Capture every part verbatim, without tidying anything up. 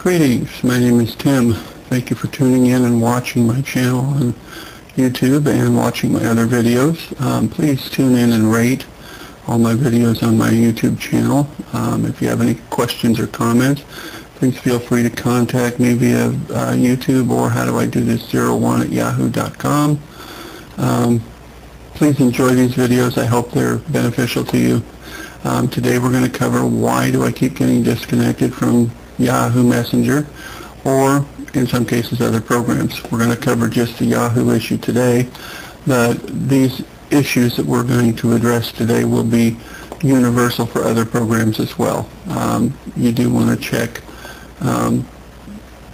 Greetings, my name is Tim. Thank you for tuning in and watching my channel on YouTube and watching my other videos. Um, please tune in and rate all my videos on my YouTube channel. Um, if you have any questions or comments, please feel free to contact me via uh, YouTube or How Do I Do This zero one at yahoo dot com. Um, please enjoy these videos. I hope they're beneficial to you. Um, today we're going to cover why do I keep getting disconnected from Yahoo Messenger, or in some cases other programs. We're going to cover just the Yahoo issue today, but these issues that we're going to address today will be universal for other programs as well. Um, you do want to check, um,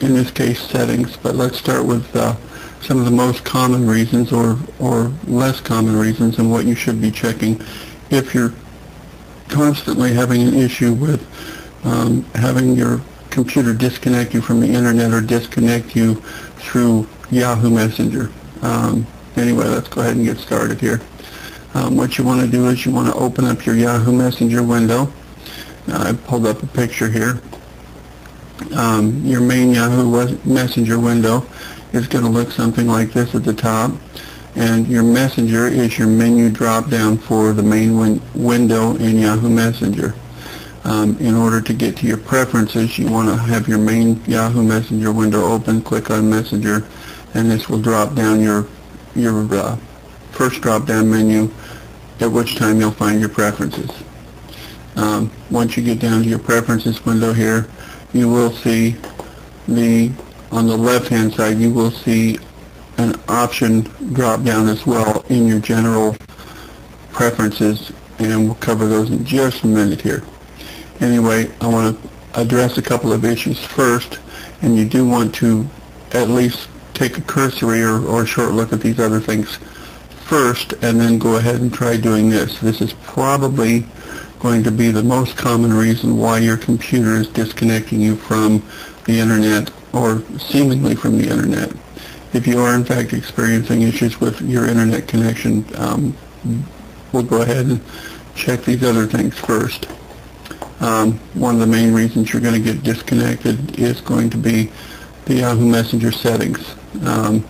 in this case, settings, but let's start with uh, some of the most common reasons or, or less common reasons and what you should be checking if you're constantly having an issue with um, having your computer disconnect you from the internet or disconnect you through Yahoo Messenger. Um, anyway, let's go ahead and get started here. Um, what you want to do is you want to open up your Yahoo Messenger window. Now, I pulled up a picture here. Um, your main Yahoo Messenger window is going to look something like this at the top, and your Messenger is your menu drop down for the main win window in Yahoo Messenger. Um, in order to get to your preferences, you want to have your main Yahoo Messenger window open, click on Messenger, and this will drop down your your uh, first drop down menu, at which time you'll find your preferences. Um, once you get down to your preferences window here, you will see the on the left hand side you will see an option drop down as well in your general preferences, and we'll cover those in just a minute here. Anyway, I want to address a couple of issues first, and you do want to at least take a cursory or, or a short look at these other things first, and then go ahead and try doing this. This is probably going to be the most common reason why your computer is disconnecting you from the internet, or seemingly from the internet. If you are in fact experiencing issues with your internet connection, um, we'll go ahead and check these other things first. Um, one of the main reasons you're going to get disconnected is going to be the Yahoo Messenger settings. Um,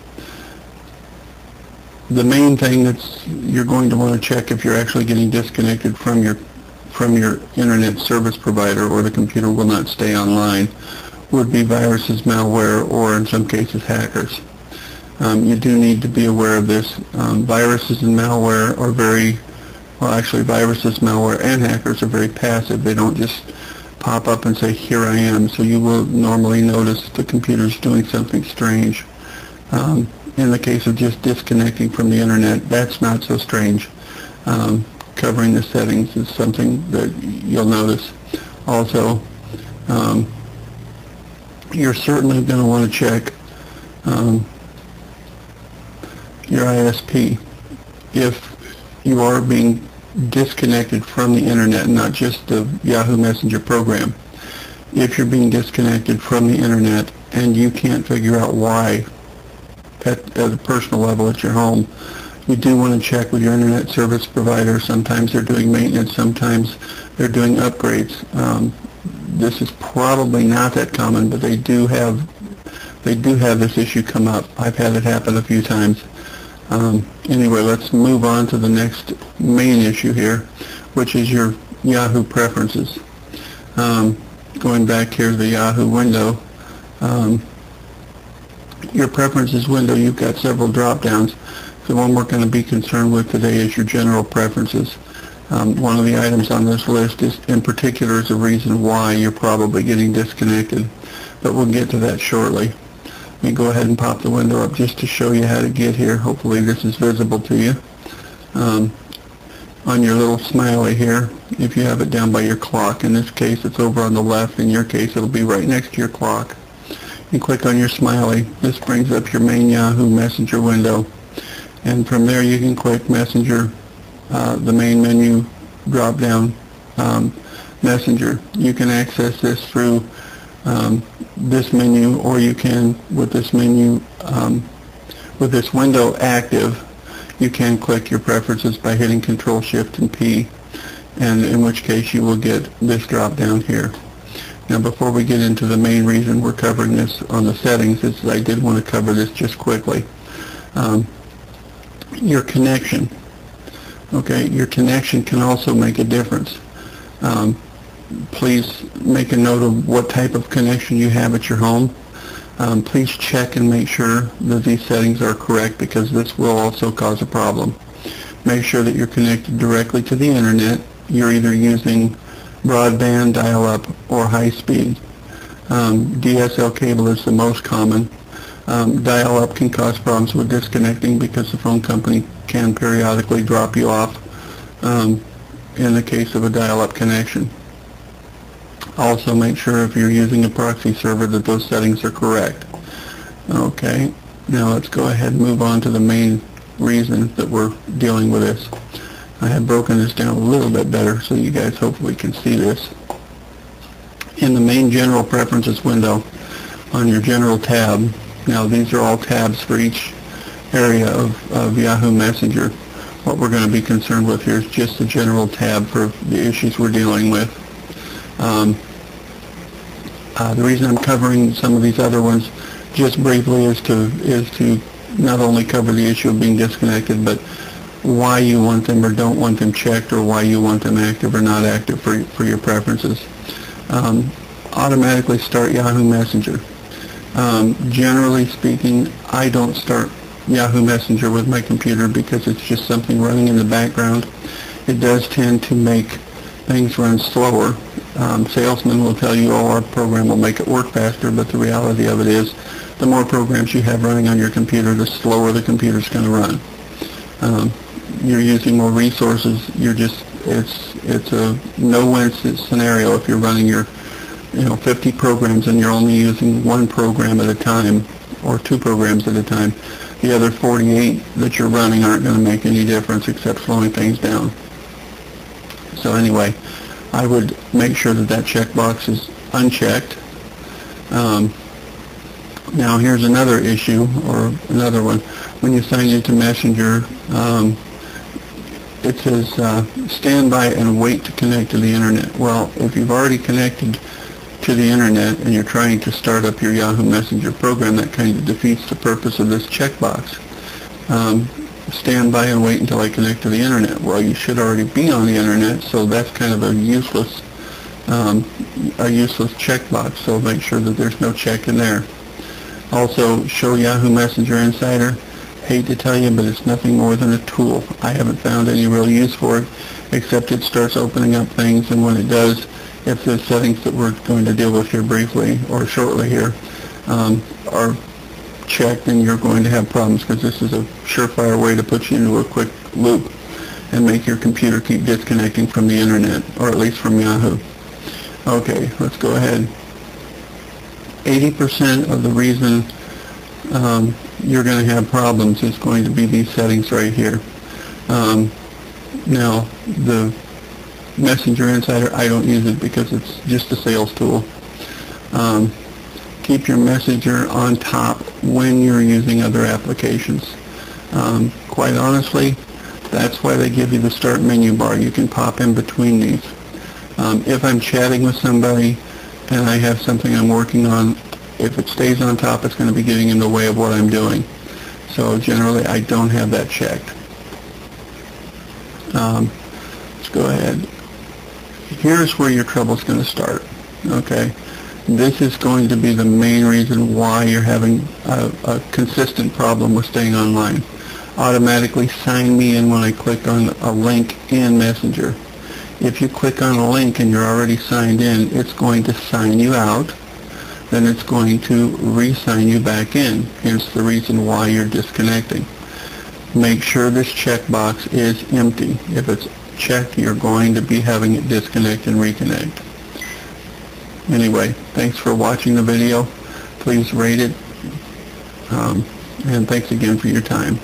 the main thing that's you're going to want to check if you're actually getting disconnected from your from your internet service provider, or the computer will not stay online, would be viruses, malware, or in some cases hackers. Um, you do need to be aware of this. Um, viruses and malware are very, well actually viruses, malware, and hackers are very passive. They don't just pop up and say, here I am. So you will normally notice the computer's doing something strange. Um, in the case of just disconnecting from the internet, that's not so strange. Um, covering the settings is something that you'll notice. Also, um, you're certainly going to want to check um, your I S P. If you are being disconnected from the internet, not just the Yahoo Messenger program, if you're being disconnected from the internet and you can't figure out why at, at a personal level at your home, you do want to check with your internet service provider. Sometimes they're doing maintenance, sometimes they're doing upgrades. Um, this is probably not that common, but they do have They do have this issue come up. I've had it happen a few times. Um, anyway, let's move on to the next main issue here, which is your Yahoo preferences. Um, going back here to the Yahoo window, um, your preferences window, you've got several drop downs. The one we're going to be concerned with today is your general preferences. Um, one of the items on this list is, in particular, is a reason why you're probably getting disconnected, but we'll get to that shortly. Let me go ahead and pop the window up just to show you how to get here. Hopefully this is visible to you. Um, on your little smiley here, if you have it down by your clock, in this case it's over on the left, in your case it'll be right next to your clock. You click on your smiley. This brings up your main Yahoo Messenger window, and from there you can click Messenger, uh, the main menu drop down, um, Messenger. You can access this through Um, this menu, or you can, with this menu, um, with this window active, you can click your preferences by hitting Control Shift and P, and in which case you will get this drop down here. Now, before we get into the main reason we're covering this on the settings, is I did want to cover this just quickly. Um, your connection. Okay, your connection can also make a difference. Um, please make a note of what type of connection you have at your home. Um, please check and make sure that these settings are correct, because this will also cause a problem. Make sure that you're connected directly to the internet. You're either using broadband, dial-up, or high-speed. Um, D S L cable is the most common. Um, dial-up can cause problems with disconnecting because the phone company can periodically drop you off um, in the case of a dial-up connection. Also, make sure if you're using a proxy server that those settings are correct. Okay, now let's go ahead and move on to the main reason that we're dealing with this. I have broken this down a little bit better so you guys hopefully can see this. In the main general preferences window, on your general tab, now these are all tabs for each area of, of Yahoo Messenger. What we're going to be concerned with here is just the general tab for the issues we're dealing with. Um, uh, the reason I'm covering some of these other ones just briefly is to is to not only cover the issue of being disconnected, but why you want them or don't want them checked, or why you want them active or not active for, for your preferences. Um, automatically start Yahoo Messenger. Um, generally speaking, I don't start Yahoo Messenger with my computer because it's just something running in the background. It does tend to make things run slower. Um, salesmen will tell you, oh, our program will make it work faster, but the reality of it is the more programs you have running on your computer, the slower the computer's going to run. Um, you're using more resources. You're just, it's it's a no-win scenario if you're running your, you know, fifty programs and you're only using one program at a time or two programs at a time. The other forty-eight that you're running aren't going to make any difference except slowing things down. So anyway, I would make sure that that checkbox is unchecked. Um, now here's another issue, or another one. When you sign into Messenger, um, it says uh, stand by and wait to connect to the internet. Well, if you've already connected to the internet and you're trying to start up your Yahoo Messenger program, that kind of defeats the purpose of this checkbox. Um, stand by and wait until I connect to the internet. Well, you should already be on the internet, so that's kind of a useless um, a useless checkbox, so make sure that there's no check in there. Also, show Yahoo Messenger Insider. Hate to tell you, but it's nothing more than a tool. I haven't found any real use for it, except it starts opening up things, and when it does, if the settings that we're going to deal with here briefly, or shortly here, um, are checked, then you're going to have problems, because this is a surefire way to put you into a quick loop and make your computer keep disconnecting from the internet, or at least from Yahoo. Okay, let's go ahead. eighty percent of the reason um, you're going to have problems is going to be these settings right here. Um, now, the Messenger Insider, I don't use it because it's just a sales tool. Um, keep your Messenger on top when you're using other applications. Um, quite honestly, that's why they give you the start menu bar. You can pop in between these. Um, if I'm chatting with somebody and I have something I'm working on, if it stays on top, it's going to be getting in the way of what I'm doing. So generally, I don't have that checked. Um, let's go ahead. Here's where your trouble's going to start. Okay, this is going to be the main reason why you're having a, a consistent problem with staying online. Automatically sign me in when I click on a link in Messenger. If you click on a link and you're already signed in, it's going to sign you out, then it's going to re-sign you back in, hence the reason why you're disconnecting. Make sure this checkbox is empty. If it's checked, you're going to be having it disconnect and reconnect. Anyway, thanks for watching the video. Please rate it, um, and thanks again for your time.